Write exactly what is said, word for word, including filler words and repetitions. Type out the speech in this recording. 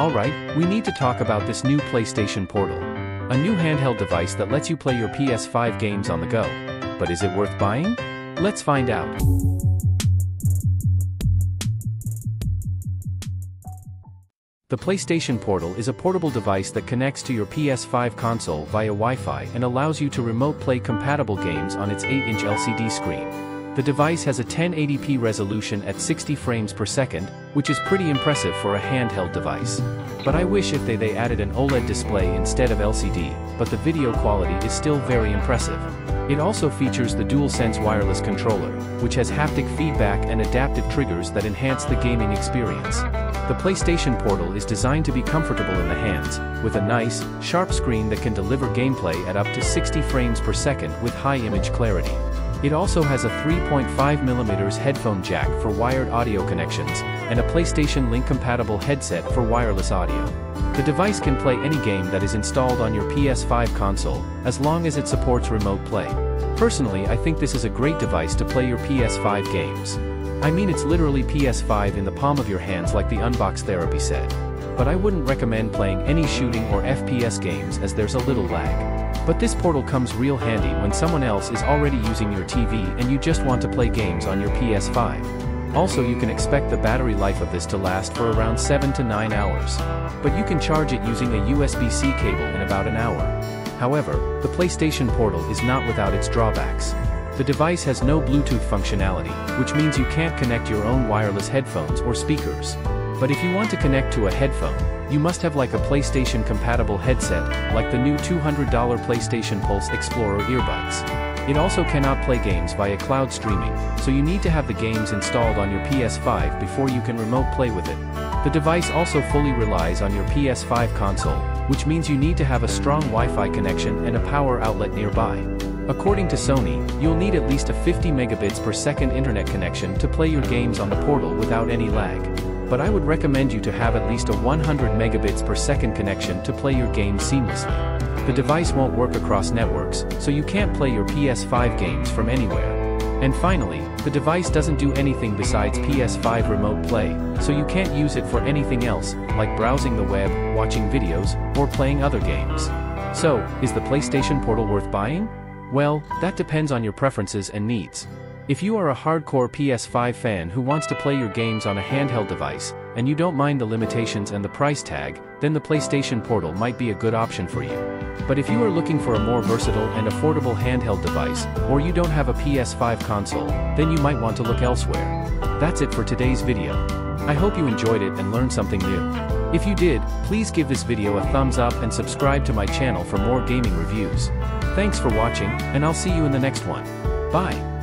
Alright, we need to talk about this new PlayStation Portal. A new handheld device that lets you play your P S five games on the go. But is it worth buying? Let's find out. The PlayStation Portal is a portable device that connects to your P S five console via Wi-Fi and allows you to remote play compatible games on its eight inch L C D screen. The device has a ten eighty p resolution at sixty frames per second, which is pretty impressive for a handheld device. But I wish if they they added an OLED display instead of L C D, but the video quality is still very impressive. It also features the DualSense wireless controller, which has haptic feedback and adaptive triggers that enhance the gaming experience. The PlayStation Portal is designed to be comfortable in the hands, with a nice, sharp screen that can deliver gameplay at up to sixty frames per second with high image clarity. It also has a three point five millimeter headphone jack for wired audio connections, and a PlayStation Link-compatible headset for wireless audio. The device can play any game that is installed on your P S five console, as long as it supports remote play. Personally, I think this is a great device to play your P S five games. I mean, it's literally P S five in the palm of your hands, like the Unbox Therapy said. But I wouldn't recommend playing any shooting or F P S games as there's a little lag. But this portal comes real handy when someone else is already using your T V and you just want to play games on your P S five. Also, you can expect the battery life of this to last for around seven to nine hours. But you can charge it using a U S B C cable in about an hour. However, the PlayStation Portal is not without its drawbacks. The device has no Bluetooth functionality, which means you can't connect your own wireless headphones or speakers. But if you want to connect to a headphone, you must have like a PlayStation-compatible headset, like the new two hundred dollar PlayStation Pulse Explorer earbuds. It also cannot play games via cloud streaming, so you need to have the games installed on your P S five before you can remote play with it. The device also fully relies on your P S five console, which means you need to have a strong Wi-Fi connection and a power outlet nearby. According to Sony, you'll need at least a fifty megabits per second internet connection to play your games on the portal without any lag. But I would recommend you to have at least a one hundred megabits per second connection to play your game seamlessly. The device won't work across networks, so you can't play your P S five games from anywhere. And finally, the device doesn't do anything besides P S five remote play, so you can't use it for anything else, like browsing the web, watching videos, or playing other games. So, is the PlayStation Portal worth buying? Well, that depends on your preferences and needs. If you are a hardcore P S five fan who wants to play your games on a handheld device, and you don't mind the limitations and the price tag, then the PlayStation Portal might be a good option for you. But if you are looking for a more versatile and affordable handheld device, or you don't have a P S five console, then you might want to look elsewhere. That's it for today's video. I hope you enjoyed it and learned something new. If you did, please give this video a thumbs up and subscribe to my channel for more gaming reviews. Thanks for watching, and I'll see you in the next one. Bye!